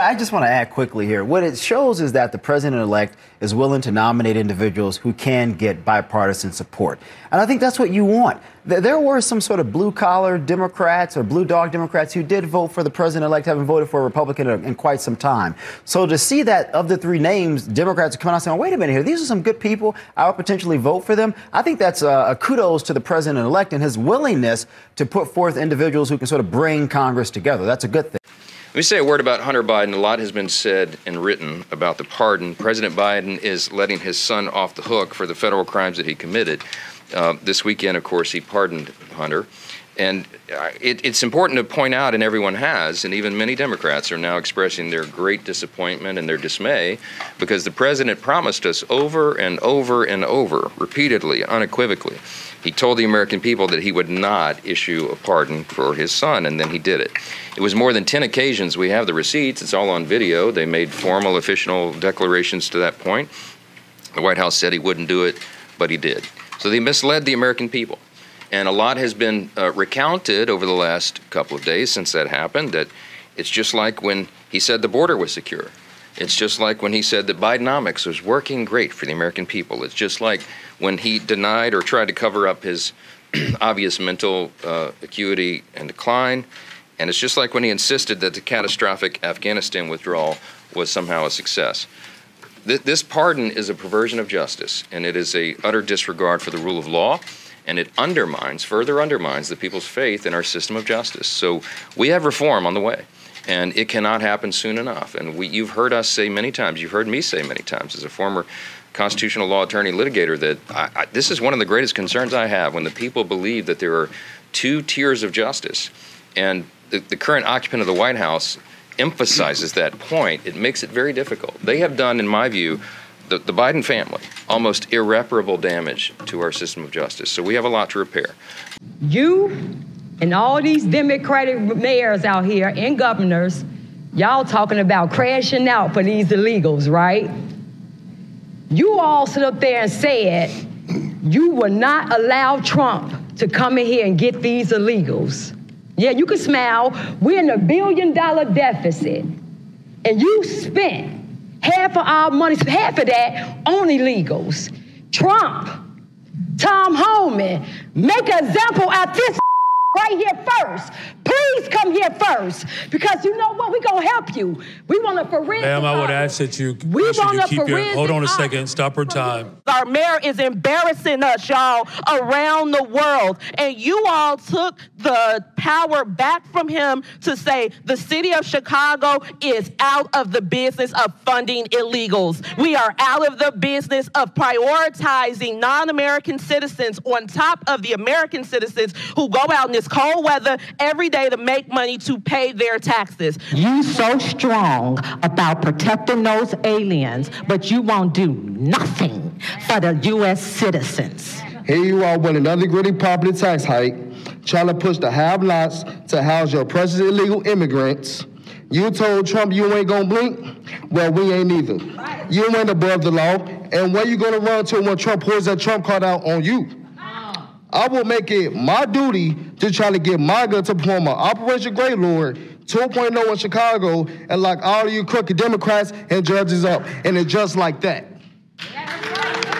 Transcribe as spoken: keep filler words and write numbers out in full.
I just want to add quickly here. What it shows is that the president-elect is willing to nominate individuals who can get bipartisan support. And I think that's what you want. There were some sort of blue-collar Democrats or blue-dog Democrats who did vote for the president-elect, haven't voted for a Republican in quite some time. So to see that of the three names, Democrats are coming out saying, wait a minute here, these are some good people. I would potentially vote for them. I think that's a kudos to the president-elect and his willingness to put forth individuals who can sort of bring Congress together. That's a good thing. Let me say a word about Hunter Biden. A lot has been said and written about the pardon. President Biden is letting his son off the hook for the federal crimes that he committed. Uh, this weekend, of course, he pardoned Hunter. And uh, it, it's important to point out, and everyone has, and even many Democrats are now expressing their great disappointment and their dismay, because the president promised us over and over and over, repeatedly, unequivocally. He told the American people that he would not issue a pardon for his son, and then he did it. It was more than ten occasions. We have the receipts. It's all on video. They made formal, official declarations to that point. The White House said he wouldn't do it, but he did. So they misled the American people. And a lot has been uh, recounted over the last couple of days since that happened, that it's just like when he said the border was secure. It's just like when he said that Bidenomics was working great for the American people. It's just like when he denied or tried to cover up his obvious mental uh, acuity and decline. And it's just like when he insisted that the catastrophic Afghanistan withdrawal was somehow a success. Th this pardon is a perversion of justice, and it is a utter disregard for the rule of law, and it undermines, further undermines, the people's faith in our system of justice. So we have reform on the way. And it cannot happen soon enough. And we, you've heard us say many times, you've heard me say many times as a former constitutional law attorney litigator, that I, I, this is one of the greatest concerns I have, when the people believe that there are two tiers of justice. And the, the current occupant of the White House emphasizes that point. It makes it very difficult. They have done, in my view, the, the Biden family, almost irreparable damage to our system of justice. So we have a lot to repair. You and all these Democratic mayors out here and governors, y'all talking about crashing out for these illegals, right? You all stood up there and said you will not allow Trump to come in here and get these illegals. Yeah, you can smile. We're in a billion dollar deficit. And you spent half of our money, half of that, on illegals. Trump, Tom Homan, make an example out this right here first. Please come here first, because you know what? We're going to help you. We want a forensic. Ma'am, I would ask that you, we want you a keep your, hold on a second, stop her time. Our mayor is embarrassing us, y'all, around the world. And you all took the power back from him to say the city of Chicago is out of the business of funding illegals. We are out of the business of prioritizing non-American citizens on top of the American citizens who go out in this cold weather every day to make money to pay their taxes. You so strong about protecting those aliens, but you won't do nothing for the U S citizens. Here you are with another gritty property tax hike, trying to push the have lots to house your precious illegal immigrants. You told Trump you ain't gonna blink? Well, we ain't either. You ain't above the law, and where you gonna run to when Trump pours that Trump card out on you? I will make it my duty to try to get MAGA to perform my Operation Grey Lord two point oh in Chicago and lock all of you crooked Democrats and judges up. And it's just like that.